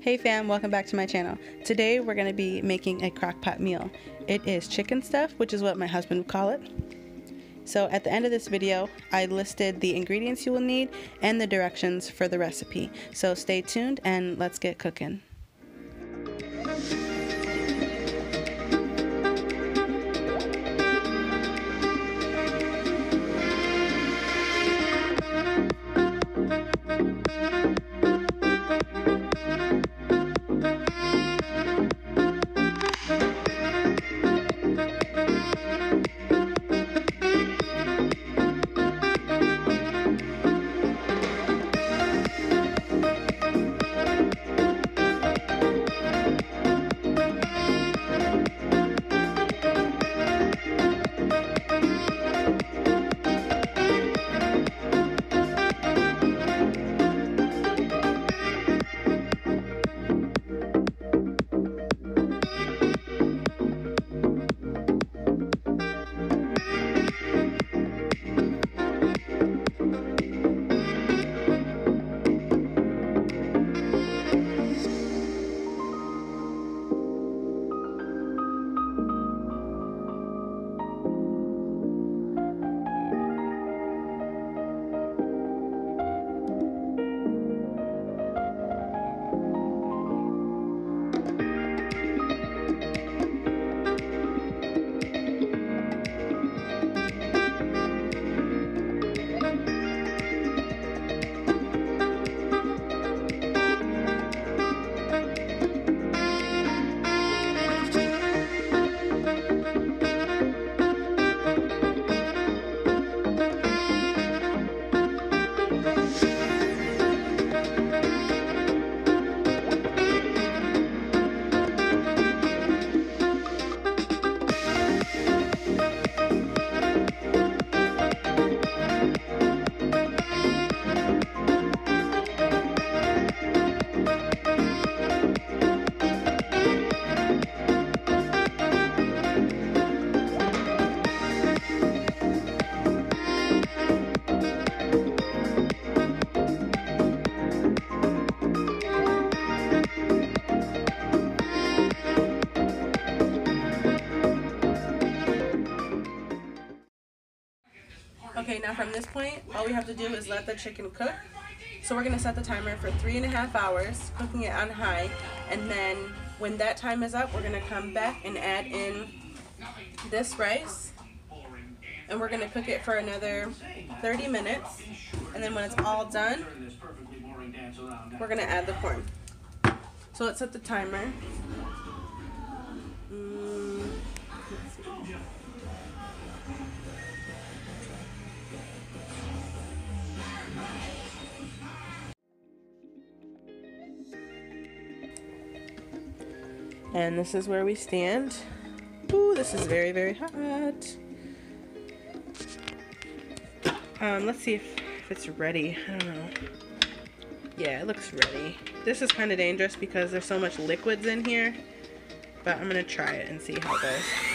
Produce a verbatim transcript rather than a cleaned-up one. Hey fam, welcome back to my channel. Today we're going to be making a crock-pot meal. It is chicken stuff, which is what my husband would call it. So at the end of this video, I listed the ingredients you will need and the directions for the recipe. So stay tuned and let's get cooking. Okay, now from this point, all we have to do is let the chicken cook. So we're gonna set the timer for three and a half hours, cooking it on high, and then when that time is up, we're gonna come back and add in this rice, and we're gonna cook it for another thirty minutes, and then when it's all done, we're gonna add the corn. So let's set the timer. Mm, let's see. And this is where we stand. Ooh, this is very, very hot. Um, let's see if, if it's ready. I don't know. Yeah, it looks ready. This is kind of dangerous because there's so much liquids in here, but I'm gonna try it and see how it goes.